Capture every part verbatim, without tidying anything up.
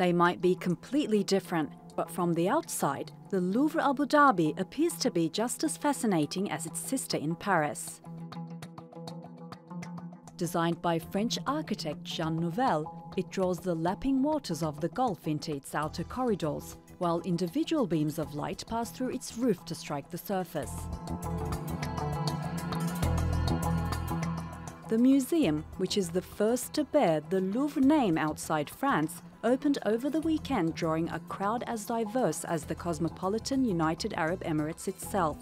They might be completely different, but from the outside, the Louvre Abu Dhabi appears to be just as fascinating as its sister in Paris. Designed by French architect Jean Nouvel, it draws the lapping waters of the Gulf into its outer corridors, while individual beams of light pass through its roof to strike the surface. The museum, which is the first to bear the Louvre name outside France, opened over the weekend, drawing a crowd as diverse as the cosmopolitan United Arab Emirates itself.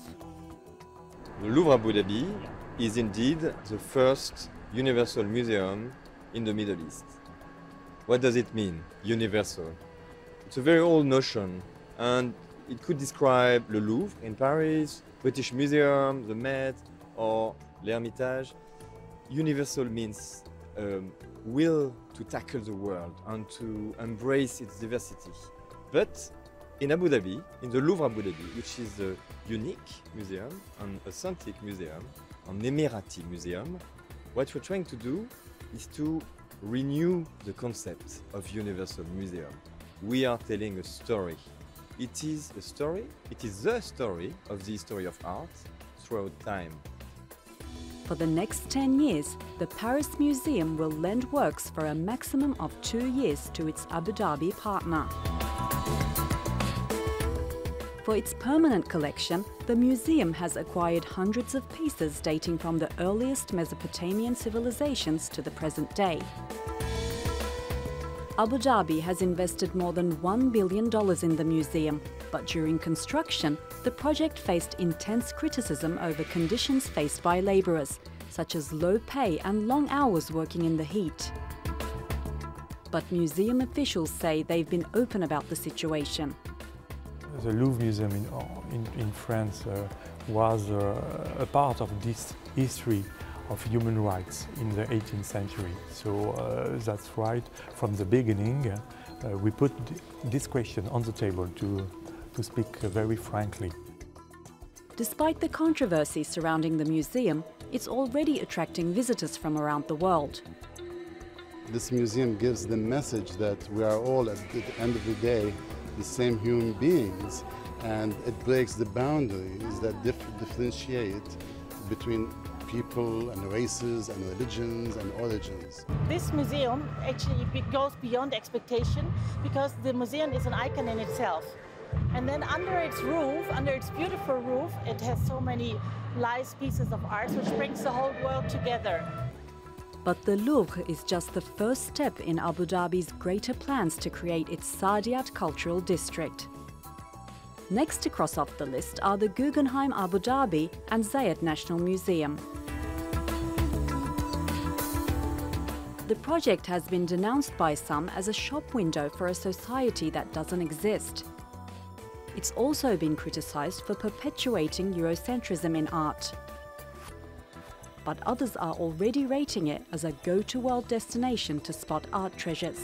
The Louvre Abu Dhabi is indeed the first universal museum in the Middle East. What does it mean, universal? It's a very old notion, and it could describe Le Louvre in Paris, British Museum, the Met, or L'Hermitage. Universal means um, will to tackle the world and to embrace its diversity. But in Abu Dhabi, in the Louvre Abu Dhabi, which is a unique museum, an authentic museum, an Emirati museum, what we're trying to do is to renew the concept of universal museum. We are telling a story. It is a story, it is the story of the history of art throughout time. For the next ten years, the Paris Museum will lend works for a maximum of two years to its Abu Dhabi partner. For its permanent collection, the museum has acquired hundreds of pieces dating from the earliest Mesopotamian civilizations to the present day. Abu Dhabi has invested more than one billion dollars in the museum, but during construction, the project faced intense criticism over conditions faced by labourers, such as low pay and long hours working in the heat. But museum officials say they've been open about the situation. The Louvre Museum in, in, in France uh, was uh, a part of this history of human rights in the eighteenth century. So uh, that's right, from the beginning, uh, we put this question on the table, to, to speak very frankly. Despite the controversy surrounding the museum, it's already attracting visitors from around the world. This museum gives the message that we are all, at the end of the day, the same human beings, and it breaks the boundaries that dif differentiate between people and races and religions and origins. This museum actually goes beyond expectation, because the museum is an icon in itself. And then under its roof, under its beautiful roof, it has so many nice pieces of art, which brings the whole world together. But the Louvre is just the first step in Abu Dhabi's greater plans to create its Saadiyat cultural district. Next to cross off the list are the Guggenheim Abu Dhabi and Zayed National Museum. The project has been denounced by some as a shop window for a society that doesn't exist. It's also been criticised for perpetuating Eurocentrism in art. But others are already rating it as a go-to world destination to spot art treasures.